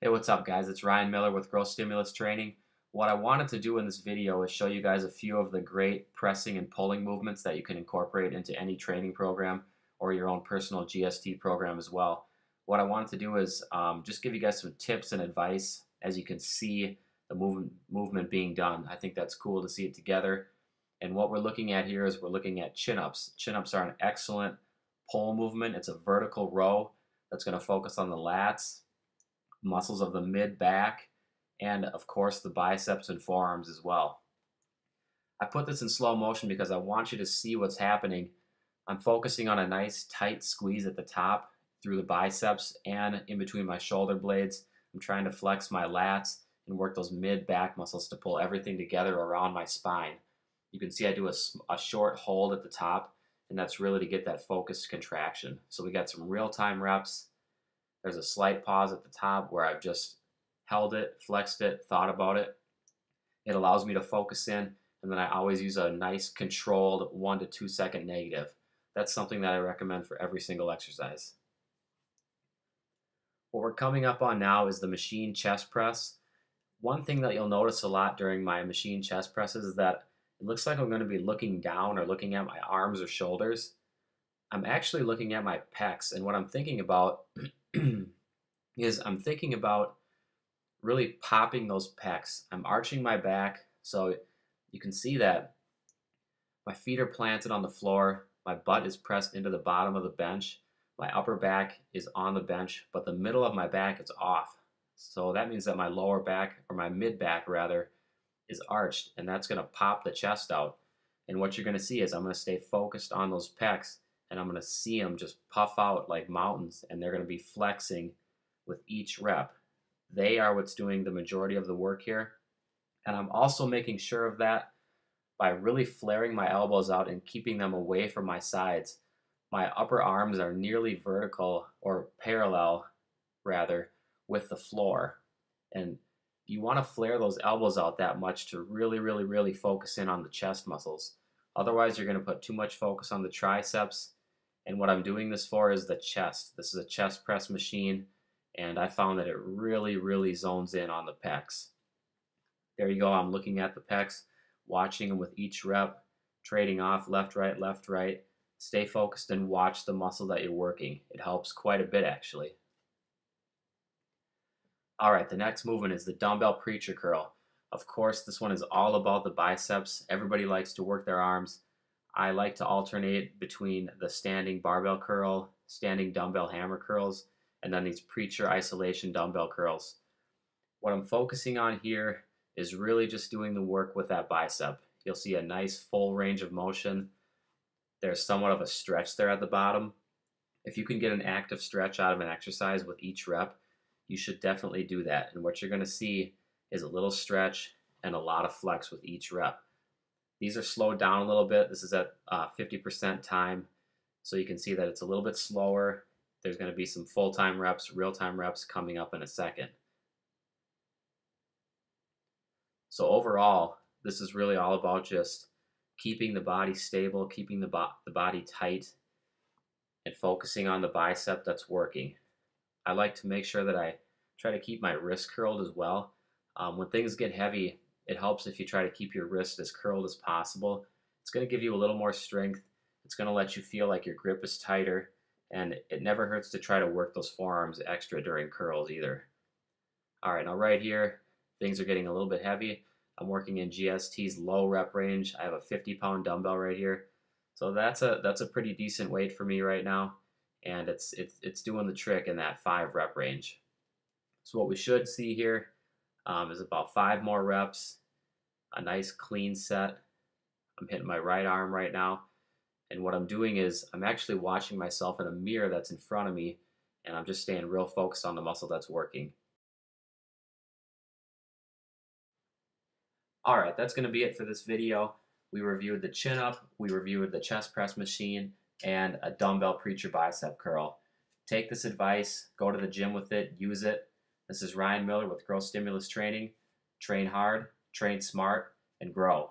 Hey, what's up guys? It's Ryan Miller with Growth Stimulus Training. What I wanted to do in this video is show you guys a few of the great pressing and pulling movements that you can incorporate into any training program or your own personal GST program as well. What I wanted to do is just give you guys some tips and advice as you can see the movement being done. I think that's cool to see it together. And what we're looking at here is we're looking at chin-ups. Chin-ups are an excellent pull movement. It's a vertical row that's going to focus on the lats, muscles of the mid back, and of course the biceps and forearms as well. I put this in slow motion because I want you to see what's happening. I'm focusing on a nice tight squeeze at the top through the biceps and in between my shoulder blades. I'm trying to flex my lats and work those mid back muscles to pull everything together around my spine. You can see I do a short hold at the top, and that's really to get that focused contraction. So we got some real-time reps. There's a slight pause at the top where I've just held it, flexed it, thought about it. It allows me to focus in, and then I always use a nice controlled 1 to 2 second negative. That's something that I recommend for every single exercise. What we're coming up on now is the machine chest press. One thing that you'll notice a lot during my machine chest presses is that it looks like I'm going to be looking down or looking at my arms or shoulders. I'm actually looking at my pecs, and what I'm thinking about is I'm thinking about really popping those pecs. I'm arching my back, so you can see that my feet are planted on the floor, my butt is pressed into the bottom of the bench, my upper back is on the bench, but the middle of my back is off. So that means that my lower back, or my mid back rather, is arched, and that's going to pop the chest out. And what you're going to see is I'm going to stay focused on those pecs, and I'm going to see them just puff out like mountains, and they're going to be flexing with each rep. They are what's doing the majority of the work here. And I'm also making sure of that by really flaring my elbows out and keeping them away from my sides. My upper arms are nearly vertical, or parallel rather, with the floor. And you want to flare those elbows out that much to really, really, really focus in on the chest muscles. Otherwise, you're going to put too much focus on the triceps. And what I'm doing this for is the chest. This is a chest press machine, and I found that it really, really zones in on the pecs. There you go. I'm looking at the pecs, watching them with each rep, trading off left, right, left, right. Stay focused and watch the muscle that you're working. It helps quite a bit, actually. All right, the next movement is the dumbbell preacher curl. Of course, this one is all about the biceps. Everybody likes to work their arms. I like to alternate between the standing barbell curl, standing dumbbell hammer curls, and then these preacher isolation dumbbell curls. What I'm focusing on here is really just doing the work with that bicep. You'll see a nice full range of motion. There's somewhat of a stretch there at the bottom. If you can get an active stretch out of an exercise with each rep, you should definitely do that. And what you're going to see is a little stretch and a lot of flex with each rep. These are slowed down a little bit. This is at 50% time, so you can see that it's a little bit slower. There's going to be some full-time reps, real-time reps coming up in a second. So overall, this is really all about just keeping the body stable, keeping the body tight, and focusing on the bicep that's working. I like to make sure that I try to keep my wrist curled as well. When things get heavy, it helps if you try to keep your wrist as curled as possible. It's going to give you a little more strength. It's going to let you feel like your grip is tighter, and it never hurts to try to work those forearms extra during curls either. All right, now right here, things are getting a little bit heavy. I'm working in GST's low rep range. I have a 50-pound dumbbell right here. So that's a pretty decent weight for me right now, and it's doing the trick in that 5-rep range. So what we should see here is about 5 more reps, a nice clean set. I'm hitting my right arm right now, and what I'm doing is I'm actually watching myself in a mirror that's in front of me, and I'm just staying real focused on the muscle that's working. All right, that's going to be it for this video. We reviewed the chin up, we reviewed the chest press machine, and a dumbbell preacher bicep curl. Take this advice, go to the gym with it, use it. This is Ryan Miller with Growth Stimulus Training. Train hard, train smart, and grow.